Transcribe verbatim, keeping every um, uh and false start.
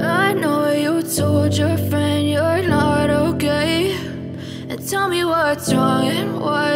I know you told your friend you're not okay, and tell me what's wrong and why.